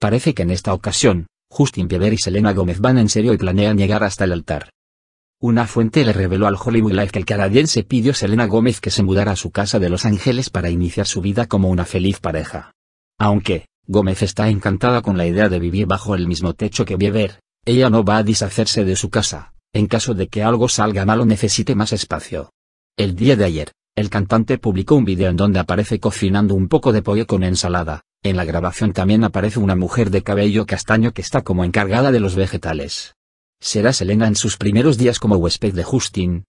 Parece que en esta ocasión, Justin Bieber y Selena Gómez van en serio y planean llegar hasta el altar. Una fuente le reveló al Hollywood Life que el canadiense pidió a Selena Gómez que se mudara a su casa de Los Ángeles para iniciar su vida como una feliz pareja. Aunque Gómez está encantada con la idea de vivir bajo el mismo techo que Bieber, ella no va a deshacerse de su casa, en caso de que algo salga mal o necesite más espacio. El día de ayer, el cantante publicó un video en donde aparece cocinando un poco de pollo con ensalada. En la grabación también aparece una mujer de cabello castaño que está como encargada de los vegetales. Será Selena en sus primeros días como huésped de Justin,